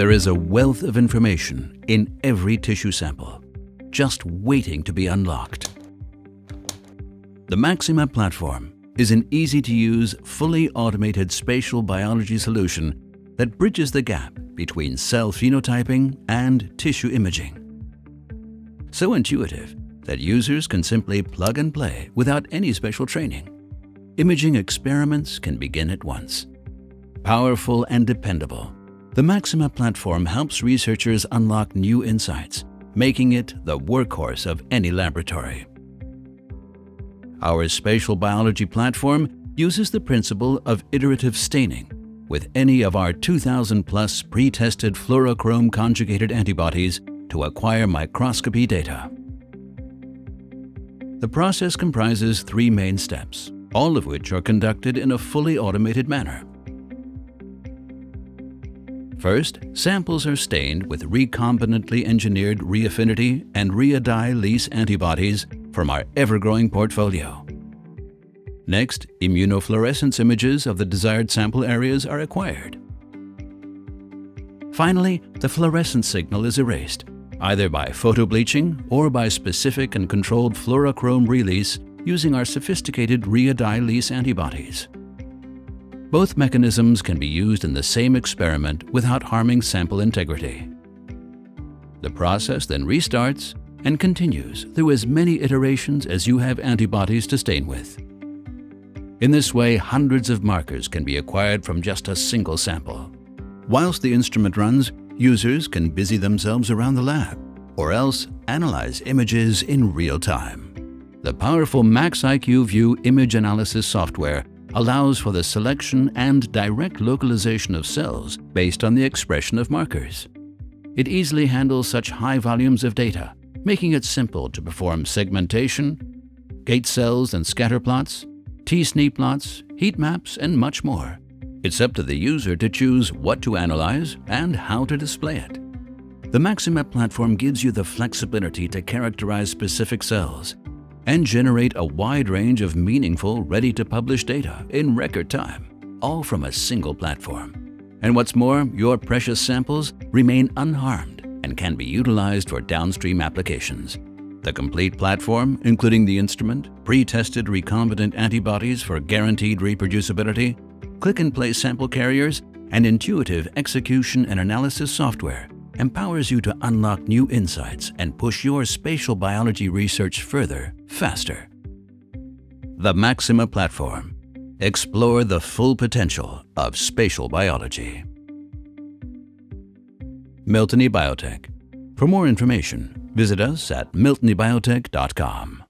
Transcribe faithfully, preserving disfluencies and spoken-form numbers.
There is a wealth of information in every tissue sample, just waiting to be unlocked. The MACSima Platform is an easy-to-use, fully automated spatial biology solution that bridges the gap between cell phenotyping and tissue imaging. So intuitive that users can simply plug and play without any special training. Imaging experiments can begin at once. Powerful and dependable, the MACSima Platform helps researchers unlock new insights, making it the workhorse of any laboratory. Our spatial biology platform uses the principle of iterative staining with any of our two thousand plus pre-tested fluorochrome conjugated antibodies to acquire microscopy data. The process comprises three main steps, all of which are conducted in a fully automated manner. First, samples are stained with recombinantly engineered REAfinity and REAdye_lease antibodies from our ever-growing portfolio. Next, immunofluorescence images of the desired sample areas are acquired. Finally, the fluorescence signal is erased, either by photobleaching or by specific and controlled fluorochrome release using our sophisticated REAdye_lease antibodies. Both mechanisms can be used in the same experiment without harming sample integrity. The process then restarts and continues through as many iterations as you have antibodies to stain with. In this way, hundreds of markers can be acquired from just a single sample. Whilst the instrument runs, users can busy themselves around the lab or else analyze images in real time. The powerful MACS I Q View Image Analysis Software allows for the selection and direct localization of cells based on the expression of markers. It easily handles such high volumes of data, making it simple to perform segmentation, gate cells and scatter plots, T S N E plots, heat maps, and much more. It's up to the user to choose what to analyze and how to display it. The MACSima Platform gives you the flexibility to characterize specific cells and generate a wide range of meaningful, ready-to-publish data in record time, all from a single platform. And what's more, your precious samples remain unharmed and can be utilized for downstream applications. The complete platform, including the instrument, pre-tested recombinant antibodies for guaranteed reproducibility, click-and-play sample carriers, and intuitive execution and analysis software, empowers you to unlock new insights and push your spatial biology research further, faster. The MACSima Platform. Explore the full potential of spatial biology. Miltenyi Biotec. For more information, visit us at miltenyi biotec dot com.